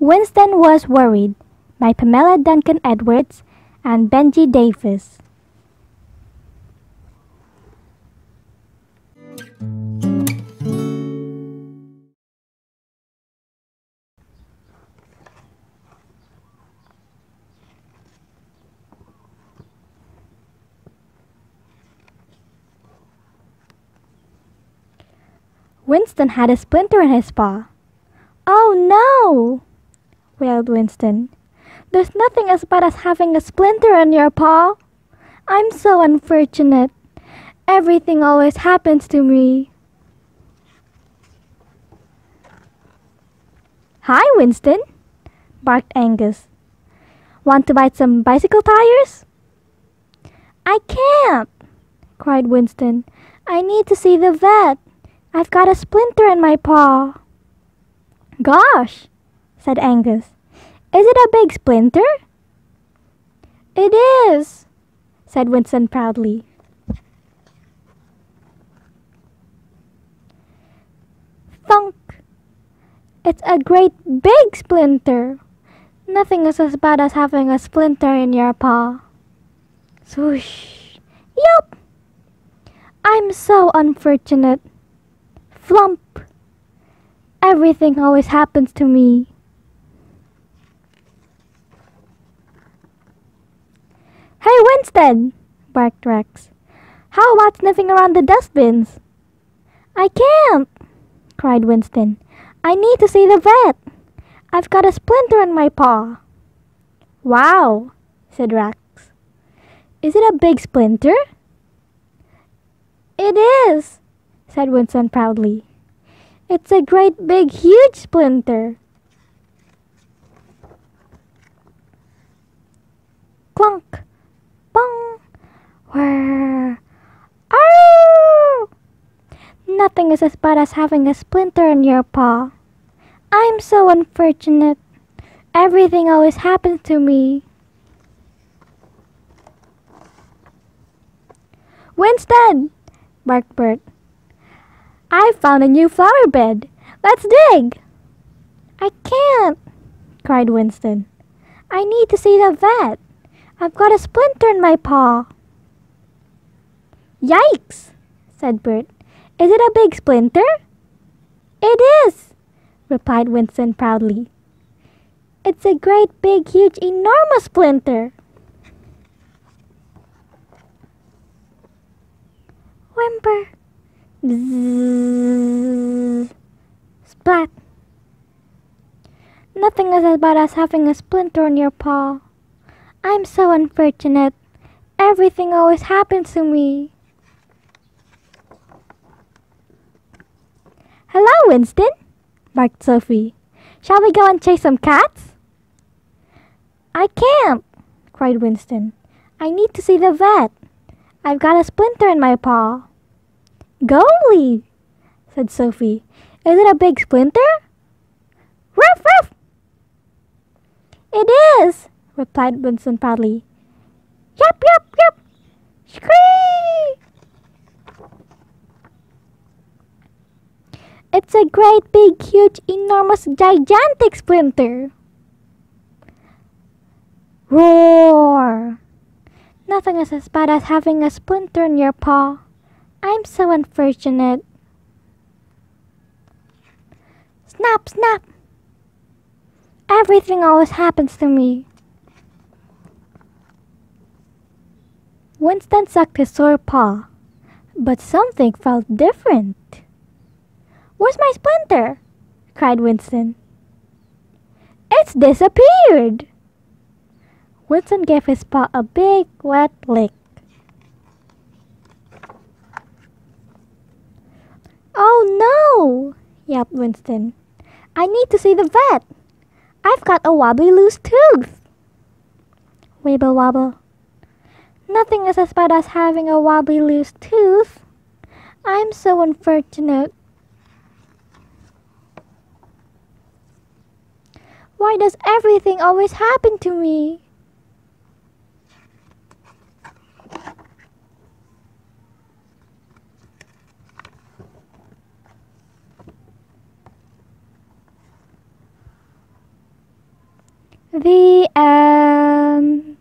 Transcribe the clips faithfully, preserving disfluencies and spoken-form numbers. Winston Was Worried by Pamela Duncan Edwards and Benji Davis. Winston had a splinter in his paw. "Oh no!" wailed Winston. "There's nothing as bad as having a splinter in your paw. I'm so unfortunate. Everything always happens to me." "Hi, Winston," barked Angus. "Want to bite some bicycle tires?" "I can't," cried Winston. "I need to see the vet. I've got a splinter in my paw." "Gosh," said Angus. "Is it a big splinter?" "It is," said Winston proudly. Thunk! "It's a great big splinter. Nothing is as bad as having a splinter in your paw." Swoosh! "Yup! I'm so unfortunate. Flump! Everything always happens to me." "Hey, Winston," barked Rex. "How about sniffing around the dustbins?" "I can't," cried Winston. "I need to see the vet. I've got a splinter in my paw." "Wow," said Rex. "Is it a big splinter?" "It is," said Winston proudly. "It's a great big huge splinter." Clunk! Bong! Whirr! Arrgh! "Nothing is as bad as having a splinter in your paw. I'm so unfortunate. Everything always happens to me." "Winston!" barked Bert. "I've found a new flower bed. Let's dig." "I can't," cried Winston. "I need to see the vet. I've got a splinter in my paw." "Yikes," said Bert. "Is it a big splinter?" "It is," replied Winston proudly. "It's a great big huge enormous splinter." Whimper! Bzzz. Splat! "Nothing is as bad as having a splinter on your paw. I'm so unfortunate. Everything always happens to me." "Hello, Winston," barked Sophie. "Shall we go and chase some cats?" "I can't," cried Winston. "I need to see the vet. I've got a splinter in my paw." "Golly!" said Sophie. "Is it a big splinter?" "Ruff, ruff!" "It is," replied Winston proudly. "Yap, yap, yap! Scree!" "It's a great big huge enormous gigantic splinter." Roar! "Nothing is as bad as having a splinter in your paw. I'm so unfortunate." Snap, snap! "Everything always happens to me." Winston sucked his sore paw, but something felt different. "Where's my splinter?" cried Winston. "It's disappeared!" Winston gave his paw a big, wet lick. "Oh no!" yelped Winston. "I need to see the vet. I've got a wobbly loose tooth." Wibble wobble. "Nothing is as bad as having a wobbly loose tooth. I'm so unfortunate. Why does everything always happen to me?" The end.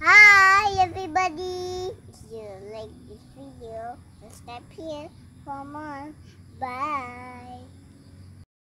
Hi everybody! If you like this video, subscribe here for more. Bye!